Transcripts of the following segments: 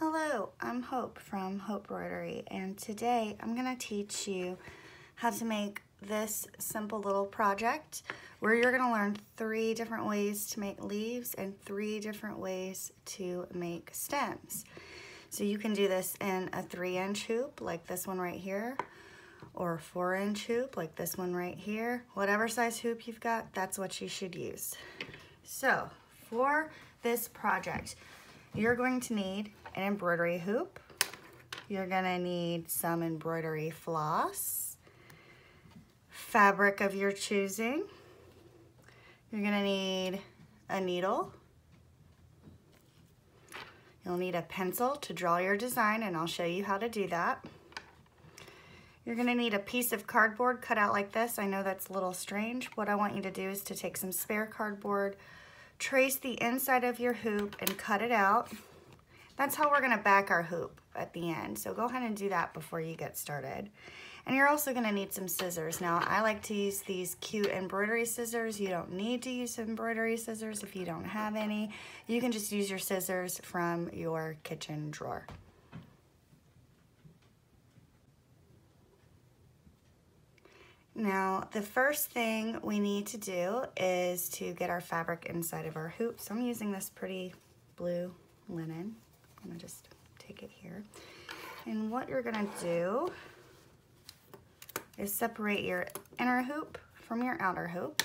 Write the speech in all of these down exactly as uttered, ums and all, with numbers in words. Hello, I'm Hope from Hope Broidery, and today I'm gonna teach you how to make this simple little project where you're gonna learn three different ways to make leaves and three different ways to make stems. So you can do this in a three inch hoop like this one right here, or a four inch hoop like this one right here. Whatever size hoop you've got, that's what you should use. So for this project, you're going to need an embroidery hoop. You're gonna need some embroidery floss, fabric of your choosing. You're gonna need a needle. You'll need a pencil to draw your design, and I'll show you how to do that. You're gonna need a piece of cardboard cut out like this. I know that's a little strange. What I want you to do is to take some spare cardboard, trace the inside of your hoop and cut it out. That's how we're gonna back our hoop at the end. So go ahead and do that before you get started. And you're also gonna need some scissors. Now, I like to use these cute embroidery scissors. You don't need to use embroidery scissors if you don't have any. You can just use your scissors from your kitchen drawer. Now, the first thing we need to do is to get our fabric inside of our hoop. So I'm using this pretty blue linen. I'm gonna just take it here. And what you're gonna do is separate your inner hoop from your outer hoop.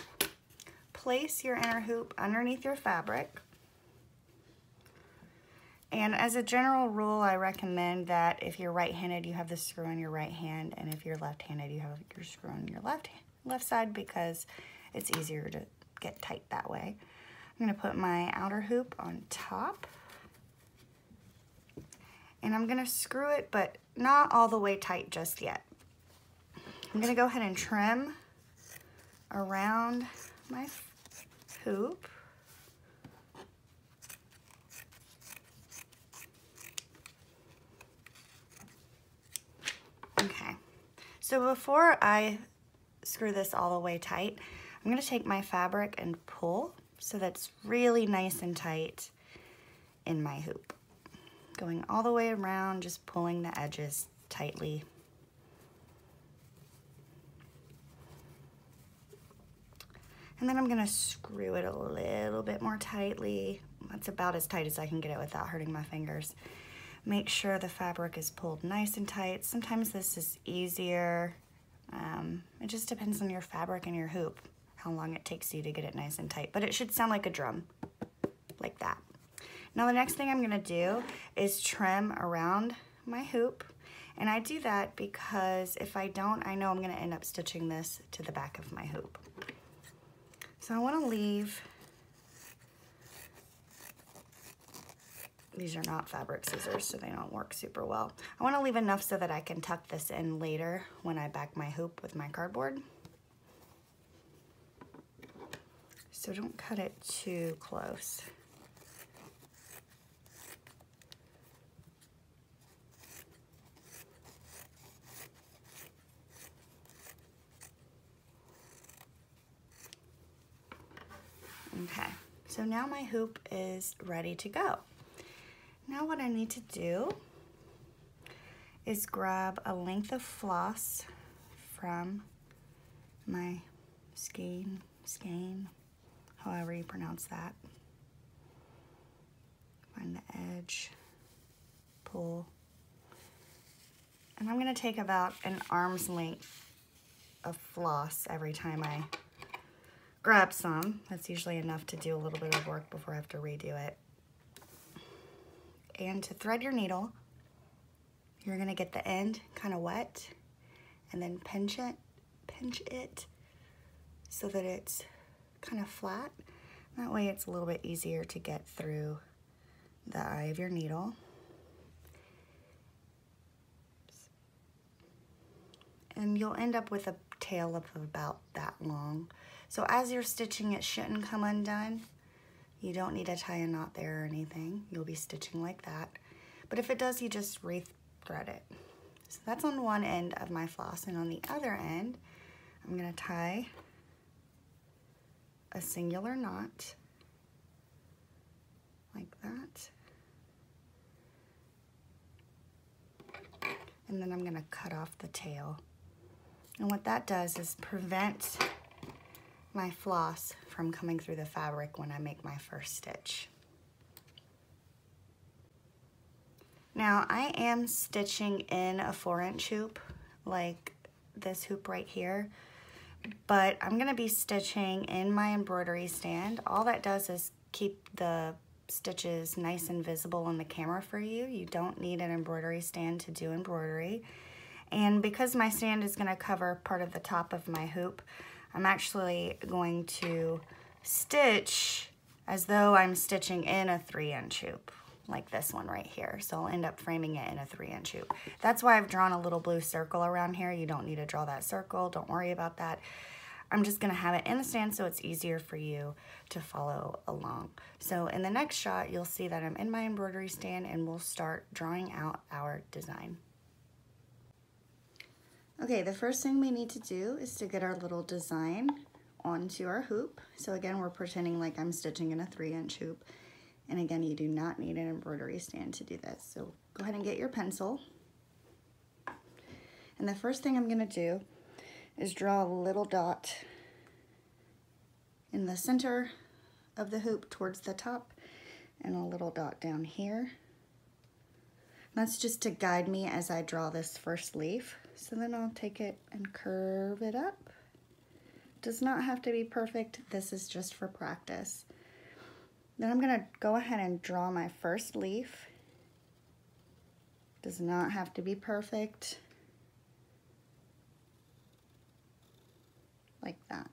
Place your inner hoop underneath your fabric. And as a general rule, I recommend that if you're right-handed, you have the screw in your right hand, and if you're left-handed, you have your screw on your left, left side, because it's easier to get tight that way. I'm gonna put my outer hoop on top. And I'm gonna screw it, but not all the way tight just yet. I'm gonna go ahead and trim around my hoop. Okay, so before I screw this all the way tight, I'm gonna take my fabric and pull so that's really nice and tight in my hoop. Going all the way around, just pulling the edges tightly. And then I'm gonna screw it a little bit more tightly. That's about as tight as I can get it without hurting my fingers. Make sure the fabric is pulled nice and tight. Sometimes this is easier. Um, it just depends on your fabric and your hoop, how long it takes you to get it nice and tight, but it should sound like a drum, like that. Now the next thing I'm gonna do is trim around my hoop, and I do that because if I don't, I know I'm gonna end up stitching this to the back of my hoop. So I wanna leave, these are not fabric scissors, so they don't work super well. I wanna leave enough so that I can tuck this in later when I back my hoop with my cardboard. So don't cut it too close. Okay, so now my hoop is ready to go. Now what I need to do is grab a length of floss from my skein, skein, however you pronounce that. Find the edge, pull. And I'm gonna take about an arm's length of floss every time I grab some. That's usually enough to do a little bit of work before I have to redo it. And to thread your needle, you're gonna get the end kind of wet and then pinch it, pinch it so that it's kind of flat. That way it's a little bit easier to get through the eye of your needle. And you'll end up with a tail of about that long. So as you're stitching, it shouldn't come undone. You don't need to tie a knot there or anything. You'll be stitching like that. But if it does, you just re-thread it. So that's on one end of my floss, and on the other end, I'm gonna tie a singular knot like that. and then I'm gonna cut off the tail. And what that does is prevent my floss from coming through the fabric when I make my first stitch. Now I am stitching in a four inch hoop, like this hoop right here, but I'm gonna be stitching in my embroidery stand. All that does is keep the stitches nice and visible on the camera for you. You don't need an embroidery stand to do embroidery. And because my stand is gonna cover part of the top of my hoop, I'm actually going to stitch as though I'm stitching in a three inch hoop, like this one right here. So I'll end up framing it in a three inch hoop. That's why I've drawn a little blue circle around here. You don't need to draw that circle, don't worry about that. I'm just gonna have it in the stand so it's easier for you to follow along. So in the next shot, you'll see that I'm in my embroidery stand and we'll start drawing out our design. Okay, the first thing we need to do is to get our little design onto our hoop. So again, we're pretending like I'm stitching in a three inch hoop. And again, you do not need an embroidery stand to do this. So go ahead and get your pencil. And the first thing I'm gonna do is draw a little dot in the center of the hoop towards the top and a little dot down here. That's just to guide me as I draw this first leaf. So then I'll take it and curve it up. Does not have to be perfect. This is just for practice. Then I'm gonna go ahead and draw my first leaf. Does not have to be perfect. Like that.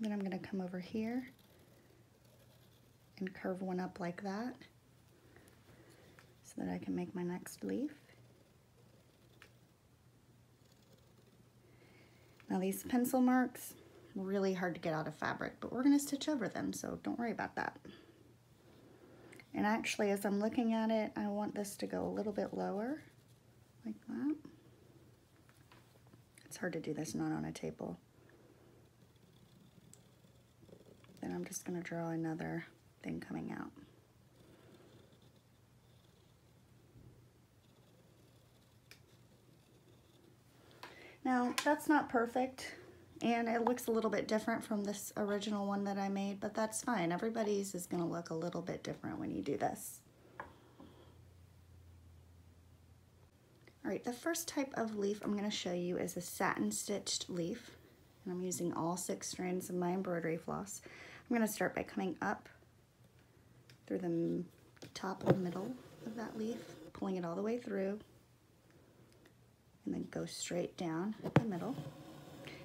Then I'm gonna come over here and curve one up like that so that I can make my next leaf. Now these pencil marks, really hard to get out of fabric, but we're gonna stitch over them, so don't worry about that. And actually, as I'm looking at it, I want this to go a little bit lower, like that. It's hard to do this not on a table. Then I'm just gonna draw another thing coming out. Now, that's not perfect, and it looks a little bit different from this original one that I made, but that's fine. Everybody's is gonna look a little bit different when you do this. All right, the first type of leaf I'm gonna show you is a satin stitched leaf, and I'm using all six strands of my embroidery floss. I'm gonna start by coming up through the top and middle of that leaf, pulling it all the way through, and then go straight down the middle.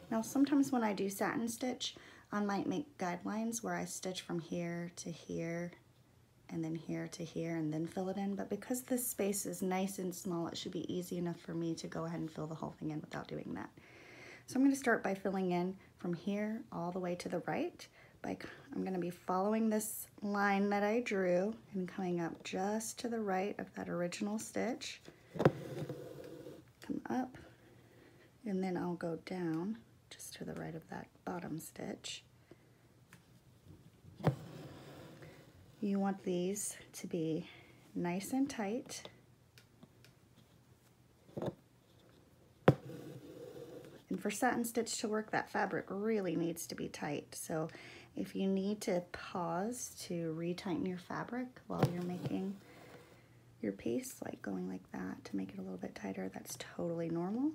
Now, sometimes when I do satin stitch, I might make guidelines where I stitch from here to here, and then here to here, and then fill it in. But because this space is nice and small, it should be easy enough for me to go ahead and fill the whole thing in without doing that. So I'm gonna start by filling in from here all the way to the right. By, I'm gonna be following this line that I drew and coming up just to the right of that original stitch. Come up, and then I'll go down just to the right of that bottom stitch. You want these to be nice and tight. And for satin stitch to work, that fabric really needs to be tight. So if you need to pause to retighten your fabric while you're making your piece, like going like that to make it a little bit tighter, that's totally normal.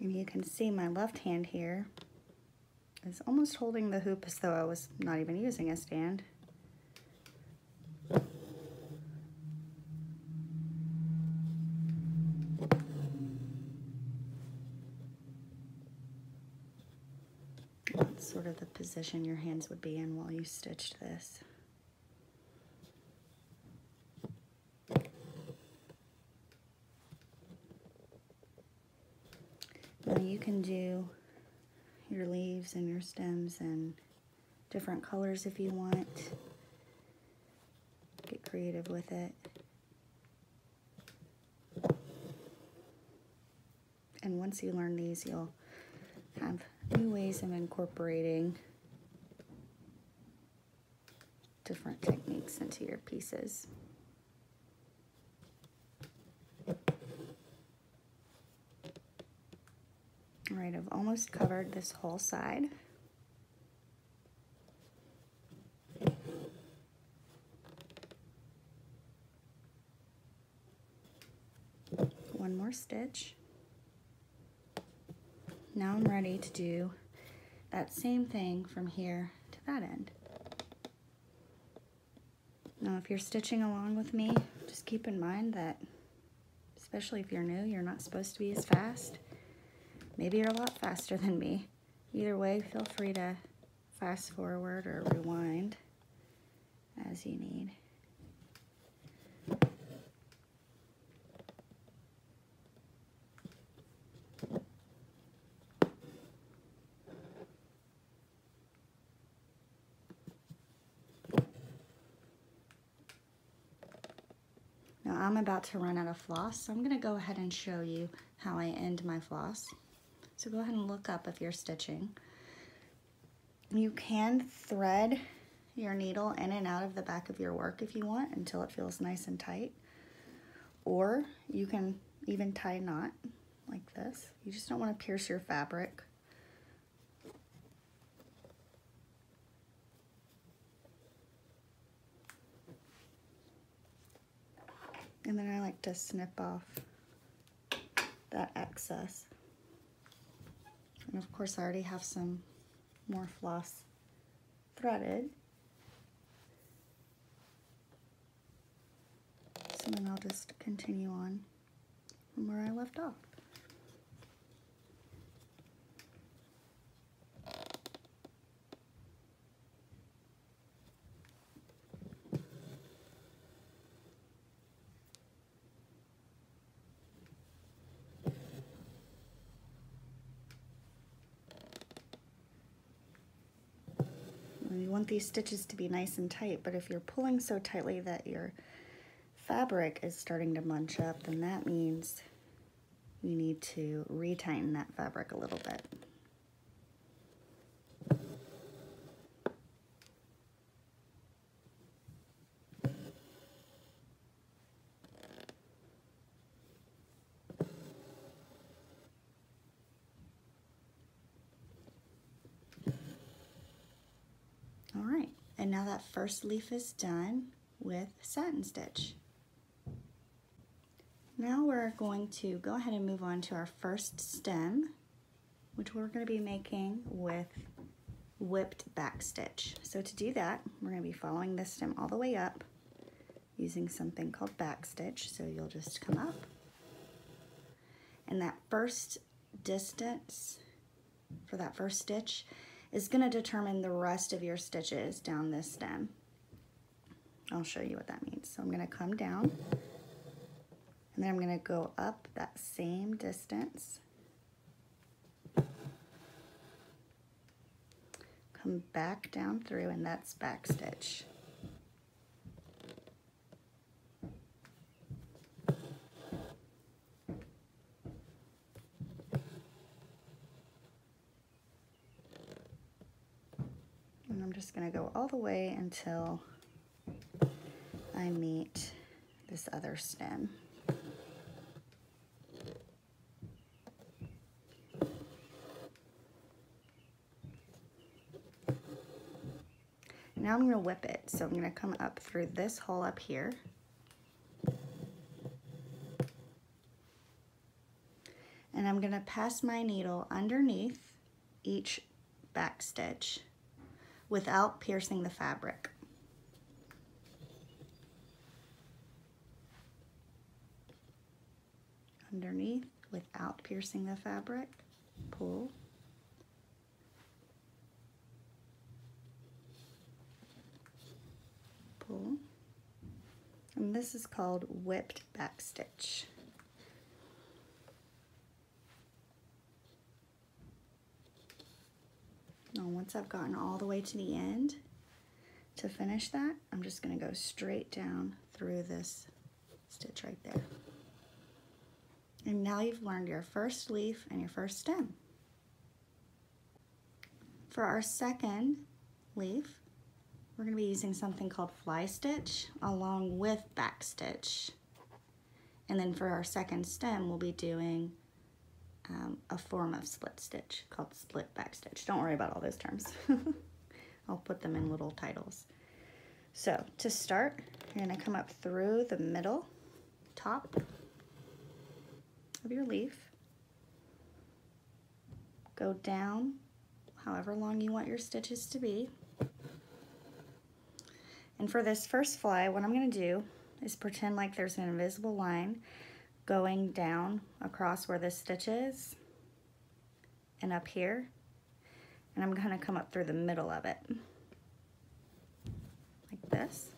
And you can see my left hand here is almost holding the hoop as though I was not even using a stand. That's sort of the position your hands would be in while you stitched this. You can do your leaves and your stems and different colors if you want. Get creative with it. And once you learn these, you'll have new ways of incorporating different techniques into your pieces. All right, I've almost covered this whole side. One more stitch. Now I'm ready to do that same thing from here to that end. Now if you're stitching along with me, just keep in mind that, especially if you're new, you're not supposed to be as fast. Maybe you're a lot faster than me. Either way, feel free to fast forward or rewind as you need. Now I'm about to run out of floss, so I'm going to go ahead and show you how I end my floss. So go ahead and look up if you're stitching. You can thread your needle in and out of the back of your work if you want until it feels nice and tight. Or you can even tie a knot like this. You just don't want to pierce your fabric. And then I like to snip off that excess. And of course I already have some more floss threaded. So then I'll just continue on from where I left off. You want these stitches to be nice and tight, but if you're pulling so tightly that your fabric is starting to bunch up, then that means you need to retighten that fabric a little bit. And now that first leaf is done with satin stitch. Now we're going to go ahead and move on to our first stem, which we're going to be making with whipped back stitch. So to do that, we're going to be following this stem all the way up using something called back stitch. So you'll just come up, and that first distance for that first stitch is going to determine the rest of your stitches down this stem. I'll show you what that means. So I'm going to come down, and then I'm going to go up that same distance, come back down through, and that's back stitch. Going to go all the way until I meet this other stem. Now I'm going to whip it. So I'm going to come up through this hole up here. And I'm going to pass my needle underneath each back stitch without piercing the fabric. Underneath, without piercing the fabric, pull. Pull. And this is called whipped back stitch. Now once I've gotten all the way to the end to finish that, I'm just going to go straight down through this stitch right there. And now you've learned your first leaf and your first stem. For our second leaf, we're going to be using something called fly stitch along with back stitch. And then for our second stem, we'll be doing um, a form of split stitch called split back stitch. Don't worry about all those terms. I'll put them in little titles. So to start, you're going to come up through the middle top of your leaf, go down however long you want your stitches to be. And for this first fly, what I'm going to do is pretend like there's an invisible line going down across where this stitch is and up here, and I'm going to come up through the middle of it like this.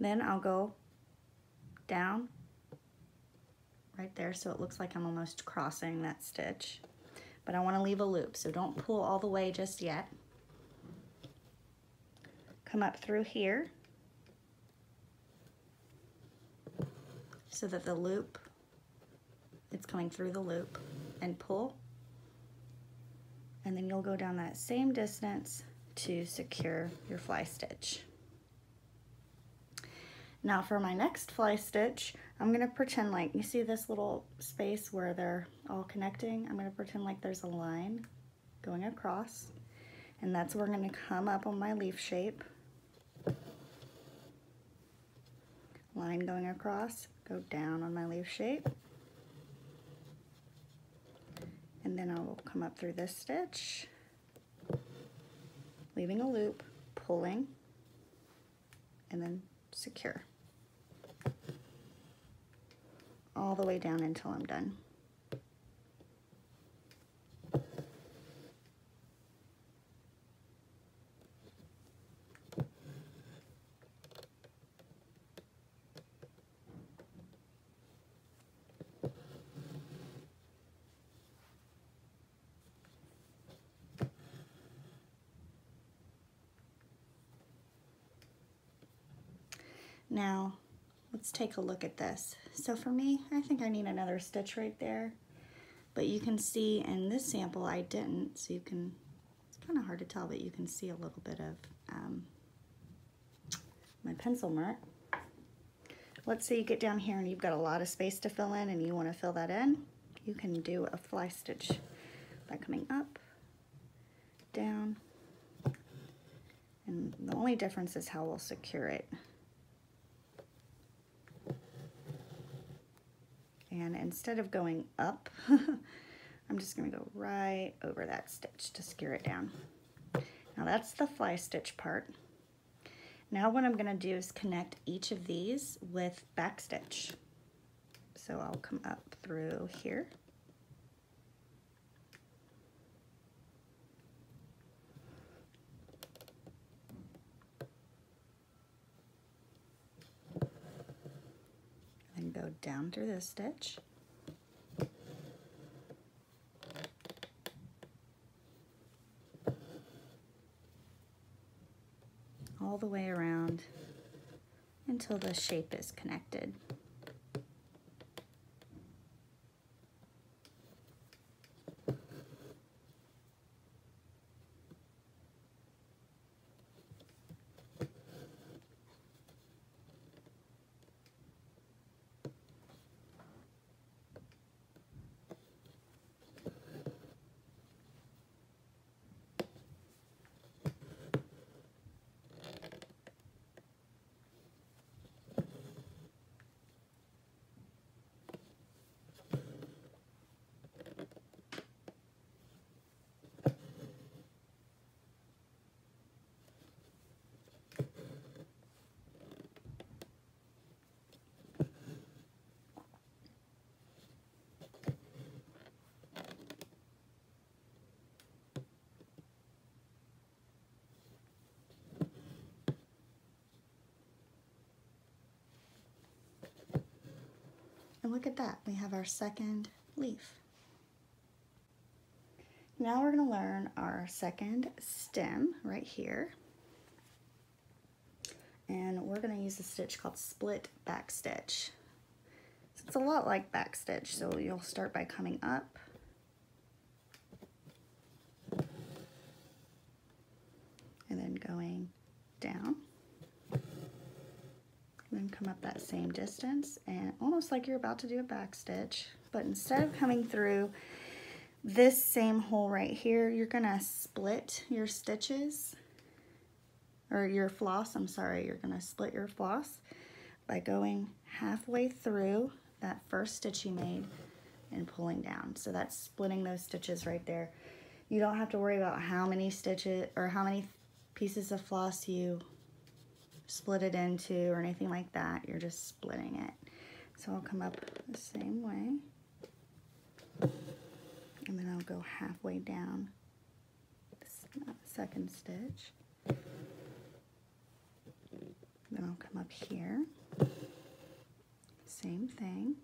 Then I'll go down right there, so it looks like I'm almost crossing that stitch, but I want to leave a loop, so don't pull all the way just yet. Come up through here so that the loop, it's coming through the loop, and pull, and then you'll go down that same distance to secure your fly stitch. Now for my next fly stitch, I'm gonna pretend like, you see this little space where they're all connecting? I'm gonna pretend like there's a line going across, and that's where I'm gonna come up on my leaf shape. Line going across, go down on my leaf shape, and then I will come up through this stitch, leaving a loop, pulling, and then secure all the way down until I'm done. Now, let's take a look at this. So for me, I think I need another stitch right there, but you can see in this sample I didn't, so you can, it's kind of hard to tell, but you can see a little bit of um, my pencil mark. Let's say you get down here and you've got a lot of space to fill in and you want to fill that in, you can do a fly stitch by coming up, down, and the only difference is how we'll secure it. And instead of going up, I'm just gonna go right over that stitch to secure it down. Now that's the fly stitch part. Now what I'm gonna do is connect each of these with back stitch. So I'll come up through here. Go down through this stitch, all the way around until the shape is connected. And look at that, we have our second leaf. Now we're going to learn our second stem right here, and we're going to use a stitch called split back stitch. So it's a lot like back stitch, so you'll start by coming up and then going down, and then come up that same distance, and almost like you're about to do a back stitch, but instead of coming through this same hole right here, you're gonna split your stitches, or your floss, I'm sorry, you're gonna split your floss by going halfway through that first stitch you made and pulling down. So that's splitting those stitches right there. You don't have to worry about how many stitches or how many pieces of floss you split it into or anything like that. You're just splitting it. So I'll come up the same way, and then I'll go halfway down this second stitch. Then I'll come up here, same thing.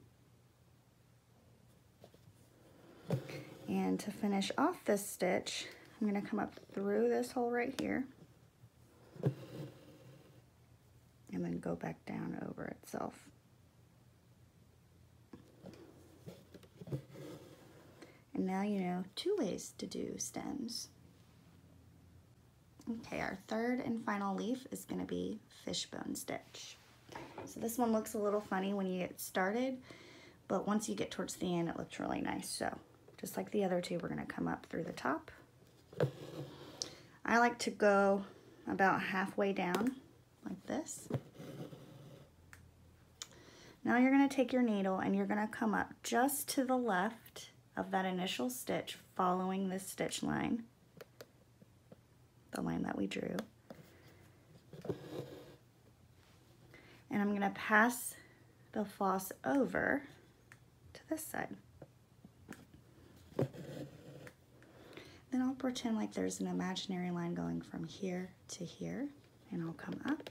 And to finish off this stitch, I'm gonna come up through this hole right here and then go back down over itself. And now you know two ways to do stems. Okay, our third and final leaf is going to be fishbone stitch. So this one looks a little funny when you get started, but once you get towards the end, it looks really nice. So just like the other two, we're going to come up through the top. I like to go about halfway down like this. Now you're going to take your needle and you're going to come up just to the left of that initial stitch, following this stitch line, the line that we drew. And I'm gonna pass the floss over to this side. Then I'll pretend like there's an imaginary line going from here to here, and I'll come up.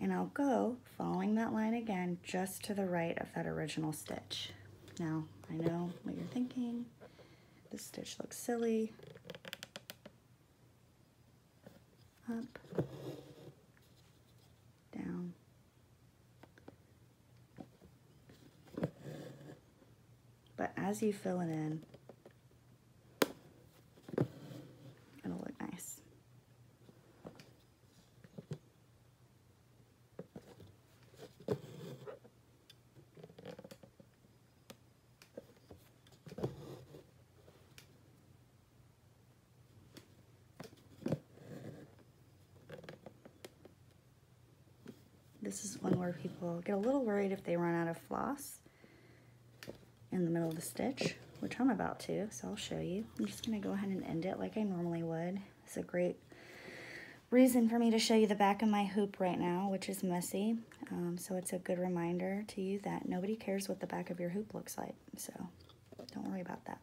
And I'll go following that line again, just to the right of that original stitch. Now, I know what you're thinking. This stitch looks silly. Up, down. But as you fill it in, it'll look nice. This is one where people get a little worried if they run out of floss in the middle of the stitch, which I'm about to, so I'll show you. I'm just gonna go ahead and end it like I normally would. It's a great reason for me to show you the back of my hoop right now, which is messy. Um, so it's a good reminder to you that nobody cares what the back of your hoop looks like, so don't worry about that.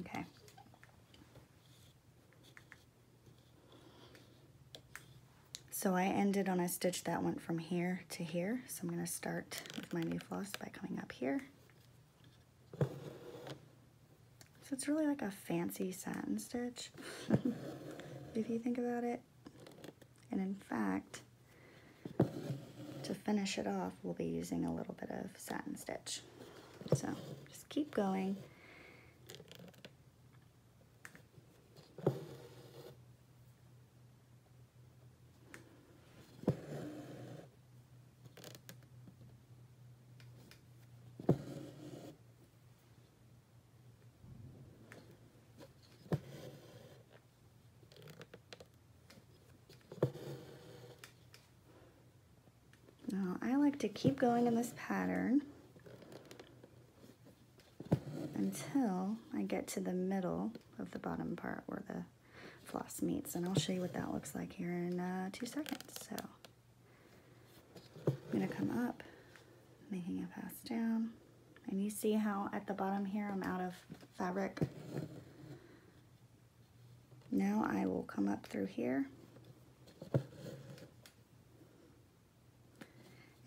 Okay. So I ended on a stitch that went from here to here. So I'm going to start with my new floss by coming up here. So it's really like a fancy satin stitch, if you think about it. And in fact, to finish it off, we'll be using a little bit of satin stitch. So just keep going. I like to keep going in this pattern until I get to the middle of the bottom part where the floss meets, and I'll show you what that looks like here in uh, two seconds. So I'm gonna come up, making a pass down, and you see how at the bottom here I'm out of fabric. Now I will come up through here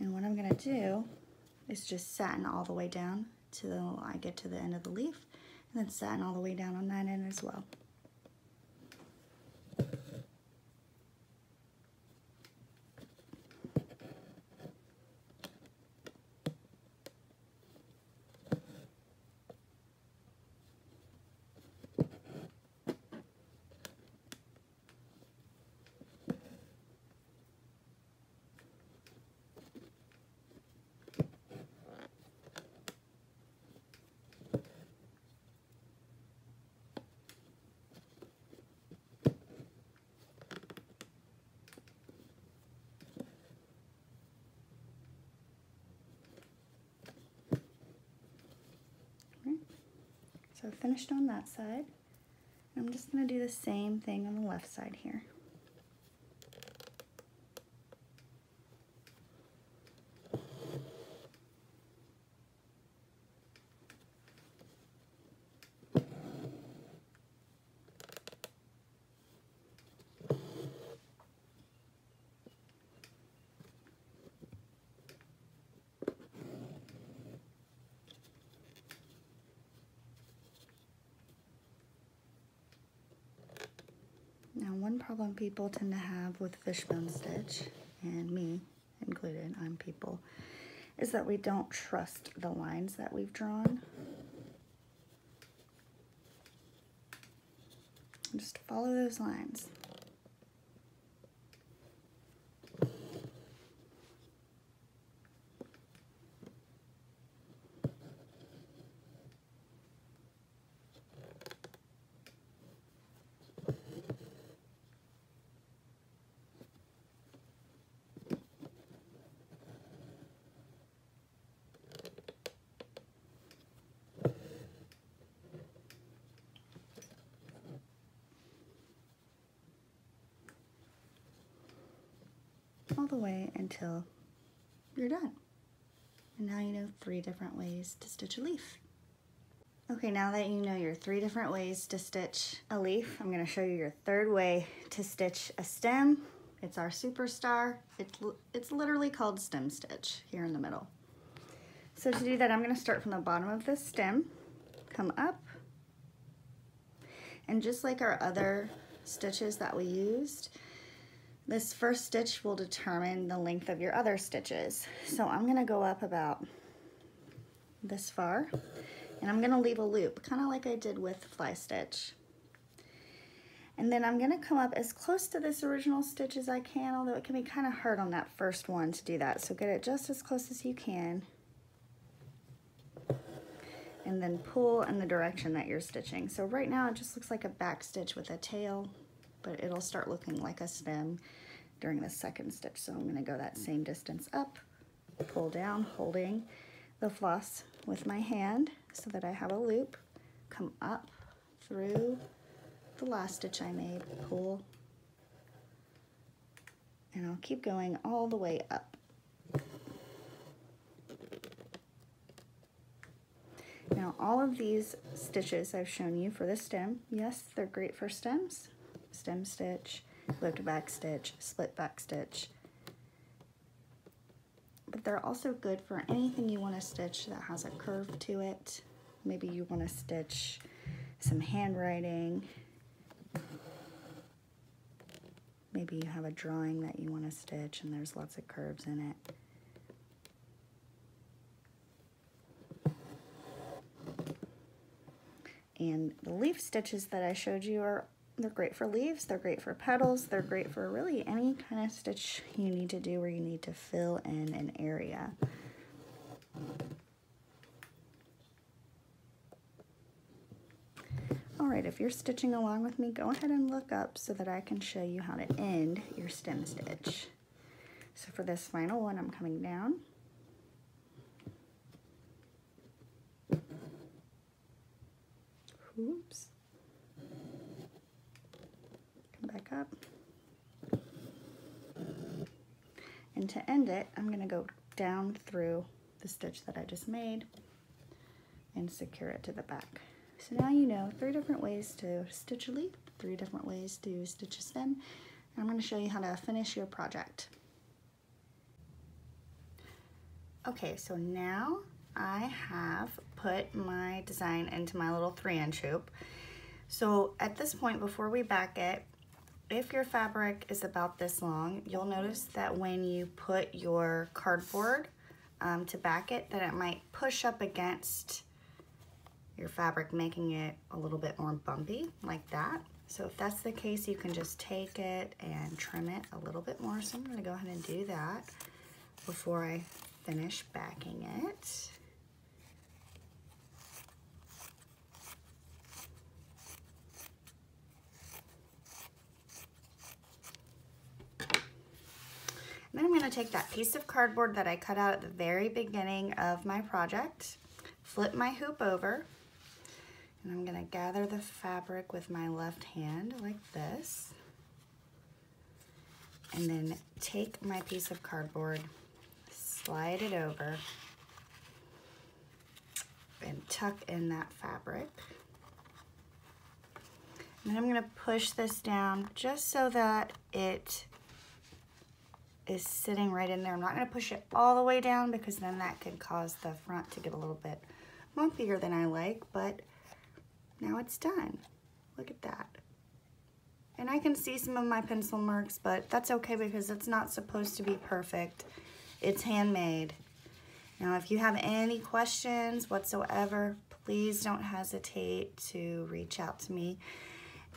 And what I'm gonna do is just satin all the way down till I get to the end of the leaf, and then satin all the way down on that end as well. So finished on that side. I'm just going to do the same thing on the left side here. One problem people tend to have with fishbone stitch, and me included, I'm people, is that we don't trust the lines that we've drawn. Just follow those lines. All the way until you're done. And now you know three different ways to stitch a leaf. Okay, now that you know your three different ways to stitch a leaf, I'm going to show you your third way to stitch a stem. It's our superstar. It's, it's literally called stem stitch here in the middle. So to do that, I'm going to start from the bottom of the stem, come up, and just like our other stitches that we used, this first stitch will determine the length of your other stitches. So I'm gonna go up about this far, and I'm gonna leave a loop, kind of like I did with fly stitch. And then I'm gonna come up as close to this original stitch as I can, although it can be kind of hard on that first one to do that. So get it just as close as you can, and then pull in the direction that you're stitching. So right now it just looks like a back stitch with a tail, but it'll start looking like a stem during the second stitch. So I'm gonna go that same distance up, pull down, holding the floss with my hand so that I have a loop, come up through the last stitch I made, pull, and I'll keep going all the way up. Now all of these stitches I've shown you for this stem, yes, they're great for stems. Stem stitch, looped back stitch, split back stitch. But they're also good for anything you want to stitch that has a curve to it. Maybe you want to stitch some handwriting. Maybe you have a drawing that you want to stitch and there's lots of curves in it. And the leaf stitches that I showed you are They're great for leaves, they're great for petals, they're great for really any kind of stitch you need to do where you need to fill in an area. All right, if you're stitching along with me, go ahead and look up so that I can show you how to end your stem stitch. So for this final one, I'm coming down. Oops. Back up, and to end it, I'm going to go down through the stitch that I just made and secure it to the back. So now you know three different ways to stitch a leaf, three different ways to stitch a stem, and I'm going to show you how to finish your project. Okay, so now I have put my design into my little three inch hoop. So at this point, before we back it, if your fabric is about this long, you'll notice that when you put your cardboard um, to back it, that it might push up against your fabric, making it a little bit more bumpy like that. So if that's the case, you can just take it and trim it a little bit more. So I'm gonna go ahead and do that before I finish backing it. Then I'm gonna take that piece of cardboard that I cut out at the very beginning of my project, flip my hoop over, and I'm gonna gather the fabric with my left hand like this, and then take my piece of cardboard, slide it over, and tuck in that fabric. And then I'm gonna push this down just so that it is sitting right in there. I'm not gonna push it all the way down because then that could cause the front to get a little bit bumpier than I like, but now it's done. Look at that. And I can see some of my pencil marks, but that's okay because it's not supposed to be perfect. It's handmade. Now, if you have any questions whatsoever, please don't hesitate to reach out to me.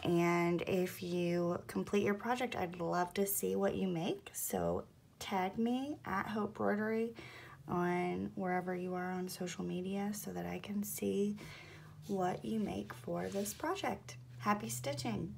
And if you complete your project, I'd love to see what you make. So tag me at Hope Broidery on wherever you are on social media so that I can see what you make for this project. Happy stitching.